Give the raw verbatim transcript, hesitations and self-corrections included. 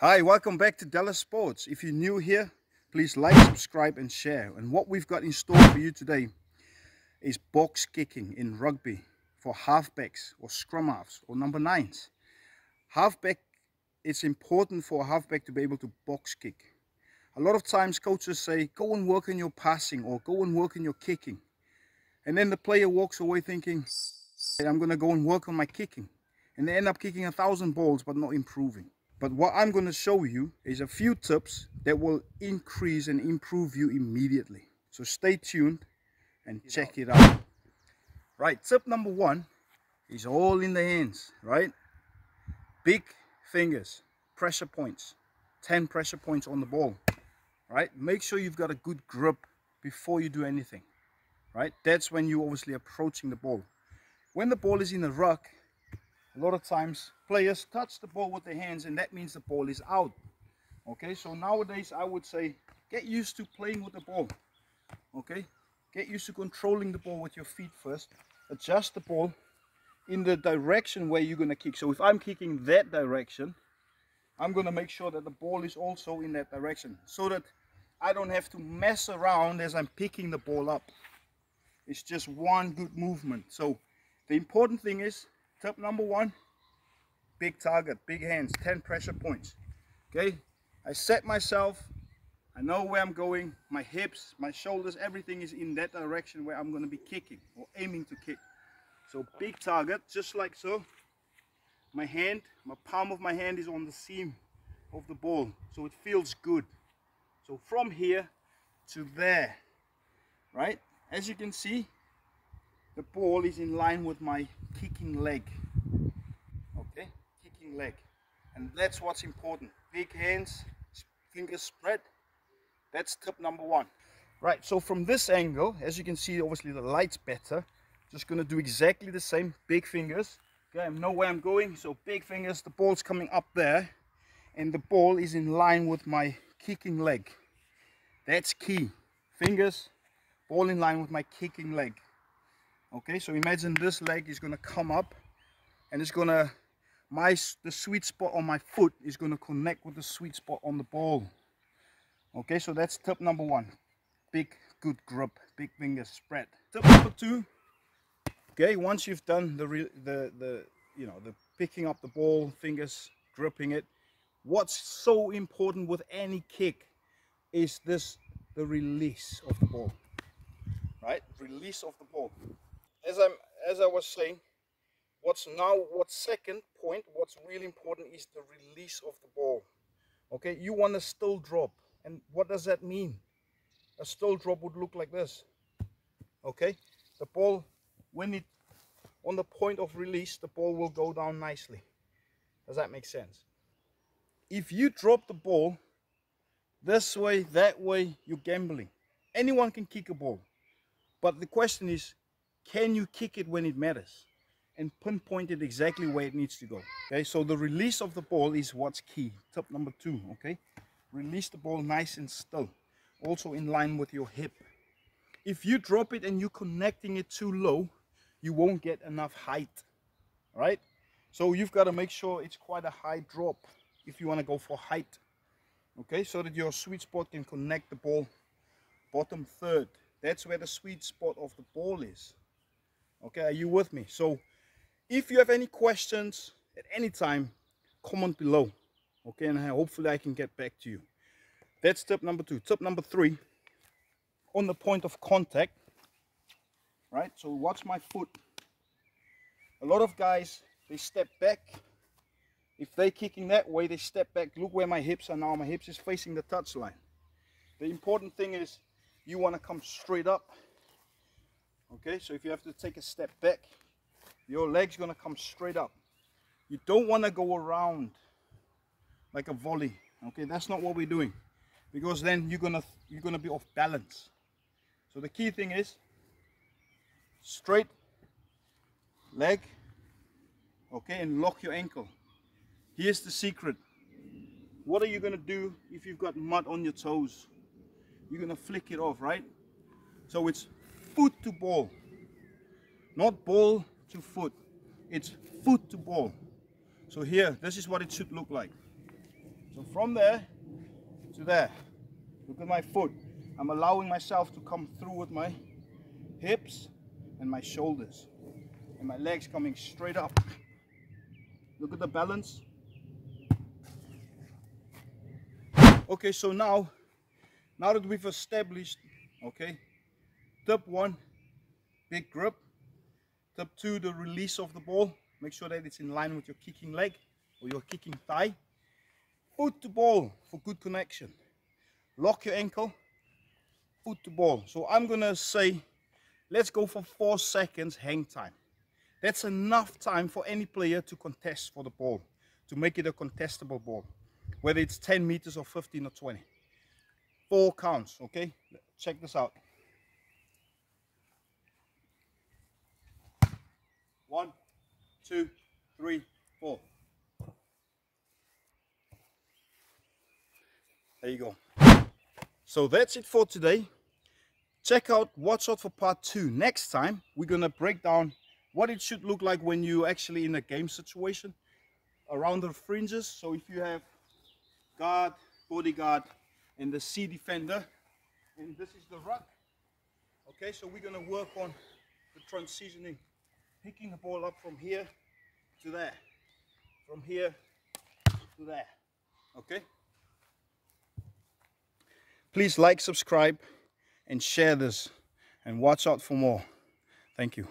Hi, welcome back to De La Sports. If you're new here, please like, subscribe and share. And what we've got in store for you today is box kicking in rugby for halfbacks or scrum halves or number nines. Halfback, it's important for a halfback to be able to box kick. A lot of times coaches say, go and work on your passing or go and work on your kicking. And then the player walks away thinking, hey, I'm going to go and work on my kicking. And they end up kicking a thousand balls but not improving. But what I'm going to show you is a few tips that will increase and improve you immediately. So stay tuned and check it out. Right, tip number one is all in the hands, right? Big fingers, pressure points, ten pressure points on the ball, right? Make sure you've got a good grip before you do anything, right? That's when you're obviously approaching the ball. When the ball is in the ruck, a lot of times players touch the ball with their hands, and that means the ball is out. Okay, so nowadays I would say get used to playing with the ball. Okay, get used to controlling the ball with your feet first. Adjust the ball in the direction where you're going to kick. So if I'm kicking that direction, I'm going to make sure that the ball is also in that direction so that I don't have to mess around as I'm picking the ball up. It's just one good movement. So the important thing is, tip number one, big target, big hands, ten pressure points. Okay, I set myself, I know where I'm going, my hips, my shoulders, everything is in that direction where I'm going to be kicking or aiming to kick. So big target, just like so. My hand, my palm of my hand is on the seam of the ball, so it feels good. So from here to there, right, as you can see, the ball is in line with my kicking leg. Okay, kicking leg. And that's what's important. Big hands, fingers spread. That's tip number one. Right, so from this angle, as you can see, obviously the light's better. Just gonna do exactly the same, big fingers. Okay, I know where I'm going, so big fingers, the ball's coming up there. And the ball is in line with my kicking leg. That's key. Fingers, ball in line with my kicking leg. Okay, so imagine this leg is going to come up and it's going to, my the sweet spot on my foot is going to connect with the sweet spot on the ball. Okay, so that's tip number one. Big, good grip, big fingers spread. Tip number two. Okay, once you've done the, the, the you know, the picking up the ball, fingers gripping it, what's so important with any kick is this, the release of the ball, right? Release of the ball. As I'm, as I was saying, what's now, what's second point, what's really important is the release of the ball. Okay, you want a still drop. And what does that mean? A still drop would look like this. Okay, the ball, when it, on the point of release, the ball will go down nicely. Does that make sense? If you drop the ball this way, that way, you're gambling. Anyone can kick a ball. But the question is, can you kick it when it matters and pinpoint it exactly where it needs to go? Okay, so the release of the ball is what's key. Tip number two, okay? Release the ball nice and still, also in line with your hip. If you drop it and you're connecting it too low, you won't get enough height, right? So you've got to make sure it's quite a high drop if you want to go for height, okay? So that your sweet spot can connect the ball bottom third. That's where the sweet spot of the ball is. Okay, are you with me? So if you have any questions at any time, comment below. Okay, and hopefully I can get back to you. That's tip number two. Tip number three, on the point of contact, right? So watch my foot. A lot of guys, they step back. If they're kicking that way, they step back. Look where my hips are now. My hips is facing the touchline. The important thing is, you want to come straight up. Okay, so if you have to take a step back, your leg's going to come straight up. You don't want to go around like a volley. Okay, that's not what we're doing, because then you're gonna you're gonna be off balance. So the key thing is straight leg, okay, and lock your ankle. Here's the secret. What are you going to do if you've got mud on your toes? You're going to flick it off, right? So it's foot to ball, not ball to foot. It's foot to ball. So here, this is what it should look like. So from there to there, look at my foot. I'm allowing myself to come through with my hips and my shoulders, and my legs coming straight up. Look at the balance. Okay, so now, now that we've established, okay, tip one, big grip. Tip two, the release of the ball. Make sure that it's in line with your kicking leg or your kicking thigh. Foot to ball for good connection. Lock your ankle, foot to ball. So I'm gonna say, let's go for four seconds hang time. That's enough time for any player to contest for the ball, to make it a contestable ball, whether it's ten meters or fifteen or twenty. Four counts, okay? Check this out. One, two, three, four. There you go. So that's it for today. Check out, watch out for part two. Next time, we're gonna break down what it should look like when you're actually in a game situation around the fringes. So if you have guard, bodyguard, and the C defender, and this is the ruck. Okay, so we're gonna work on the transitioning, picking the ball up from here to there, from here to there, okay? Please like, subscribe, and share this, and watch out for more. Thank you.